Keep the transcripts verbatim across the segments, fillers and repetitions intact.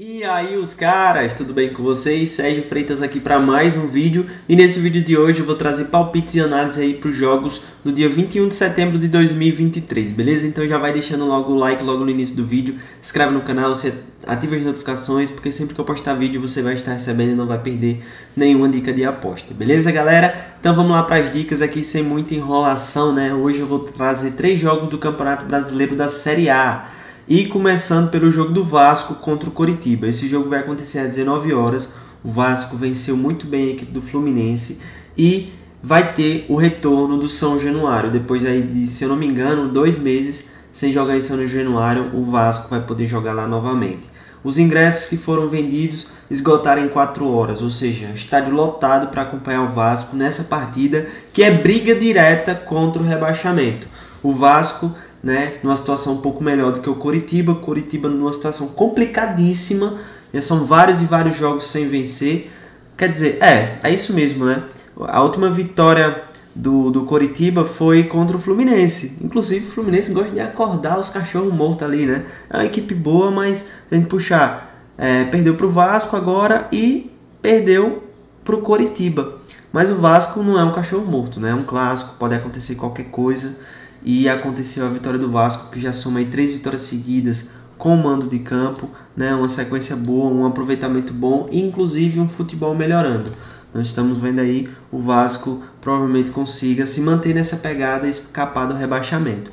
E aí, os caras, tudo bem com vocês? Sérgio Freitas aqui para mais um vídeo. E nesse vídeo de hoje eu vou trazer palpites e análise aí para os jogos no dia vinte e um de setembro de dois mil e vinte e três, beleza? Então já vai deixando logo o like logo no início do vídeo, se inscreve no canal, se ativa as notificações, porque sempre que eu postar vídeo você vai estar recebendo e não vai perder nenhuma dica de aposta, beleza, galera? Então vamos lá para as dicas aqui sem muita enrolação, né? Hoje eu vou trazer três jogos do Campeonato Brasileiro da Série A. E começando pelo jogo do Vasco contra o Coritiba. Esse jogo vai acontecer às dezenove horas. O Vasco venceu muito bem a equipe do Fluminense e vai ter o retorno do São Januário. Depois aí de, se eu não me engano, dois meses sem jogar em São Januário, o Vasco vai poder jogar lá novamente. Os ingressos que foram vendidos esgotaram em quatro horas, ou seja, estádio lotado para acompanhar o Vasco nessa partida, que é briga direta contra o rebaixamento. O Vasco, né, numa situação um pouco melhor do que o Coritiba, Coritiba numa situação complicadíssima, já são vários e vários jogos sem vencer, quer dizer, é, é isso mesmo, né, a última vitória do, do Coritiba foi contra o Fluminense, inclusive o Fluminense gosta de acordar os cachorros mortos ali, né, é uma equipe boa, mas a gente puxar, é, perdeu pro Vasco agora e perdeu pro Coritiba, mas o Vasco não é um cachorro morto, né, é um clássico, pode acontecer qualquer coisa. E aconteceu a vitória do Vasco, que já soma aí três vitórias seguidas com o mando de campo, né? Uma sequência boa, um aproveitamento bom e inclusive um futebol melhorando. Nós estamos vendo aí o Vasco provavelmente consiga se manter nessa pegada e escapar do rebaixamento.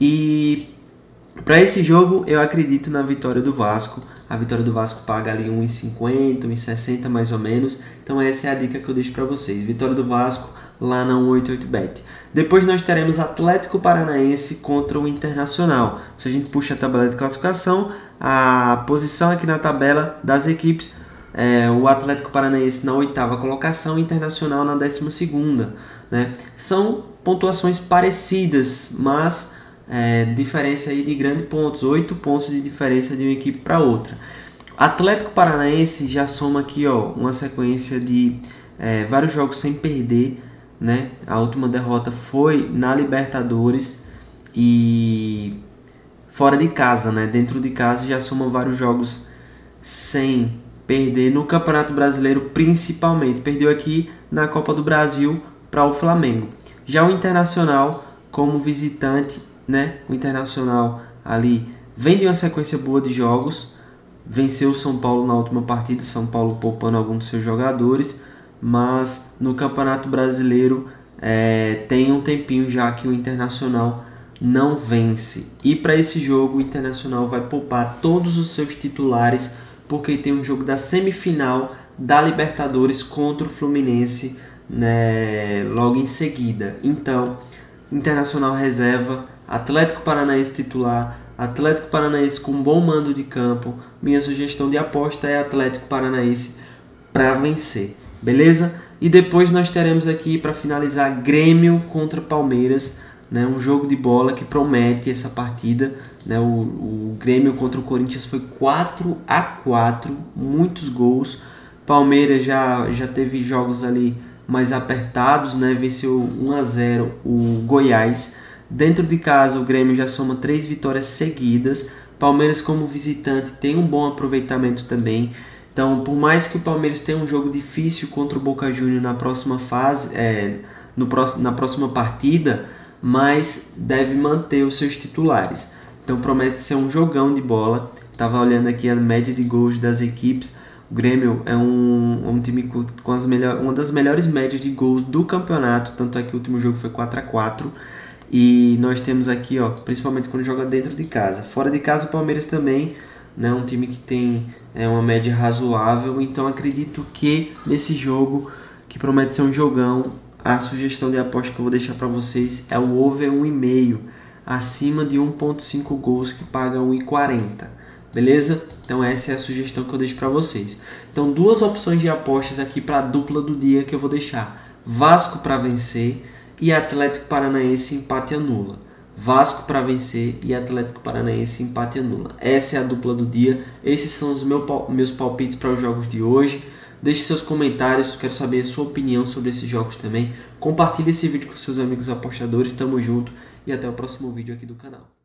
E para esse jogo eu acredito na vitória do Vasco. A vitória do Vasco paga ali um e cinquenta, um e sessenta mais ou menos. Então essa é a dica que eu deixo para vocês. Vitória do Vasco lá na cento e oitenta e oito bet. Depois nós teremos Atlético Paranaense contra o Internacional. Se a gente puxa a tabela de classificação, a posição aqui na tabela das equipes é o Atlético Paranaense na oitava colocação, o Internacional na décima segunda, né? São pontuações parecidas, mas é, diferença aí de grandes pontos, oito pontos de diferença de uma equipe para outra. Atlético Paranaense já soma aqui, ó, uma sequência de é, vários jogos sem perder, né? A última derrota foi na Libertadores e fora de casa, né? Dentro de casa já soma vários jogos sem perder no Campeonato Brasileiro, principalmente. Perdeu aqui na Copa do Brasil para o Flamengo. Já o Internacional como visitante, né? O Internacional ali vem de uma sequência boa de jogos. Venceu o São Paulo na última partida, São Paulo poupando alguns dos seus jogadores. Mas no Campeonato Brasileiro é, tem um tempinho já que o Internacional não vence. E para esse jogo o Internacional vai poupar todos os seus titulares, porque tem um jogo da semifinal da Libertadores contra o Fluminense, né, logo em seguida. Então, Internacional reserva, Atlético Paranaense titular, Atlético Paranaense com bom mando de campo. Minha sugestão de aposta é Atlético Paranaense para vencer. Beleza? E depois nós teremos aqui para finalizar Grêmio contra Palmeiras, né? Um jogo de bola que promete essa partida, né? O, o Grêmio contra o Corinthians foi quatro a quatro, muitos gols. Palmeiras já, já teve jogos ali mais apertados, né? Venceu um a zero o Goiás. Dentro de casa o Grêmio já soma três vitórias seguidas. Palmeiras como visitante tem um bom aproveitamento também. Então, por mais que o Palmeiras tenha um jogo difícil contra o Boca Júnior na próxima fase, é, no próximo, na próxima partida, mas deve manter os seus titulares. Então, promete ser um jogão de bola. Estava olhando aqui a média de gols das equipes. O Grêmio é um, um time com as melhor, uma das melhores médias de gols do campeonato. Tanto é que o último jogo foi quatro a quatro. E nós temos aqui, ó, principalmente quando joga dentro de casa. Fora de casa, o Palmeiras também, né, um time que tem é, uma média razoável. Então acredito que nesse jogo, que promete ser um jogão, a sugestão de aposta que eu vou deixar para vocês é o over um e meio, acima de um ponto cinco gols, que paga um e quarenta, beleza? Então essa é a sugestão que eu deixo para vocês. Então duas opções de apostas aqui para a dupla do dia que eu vou deixar: Vasco para vencer e Atlético Paranaense empate anula. Vasco para vencer e Atlético Paranaense empate anula. Essa é a dupla do dia. Esses são os meus palpites para os jogos de hoje. Deixe seus comentários, quero saber a sua opinião sobre esses jogos também. Compartilhe esse vídeo com seus amigos apostadores. Tamo junto e até o próximo vídeo aqui do canal.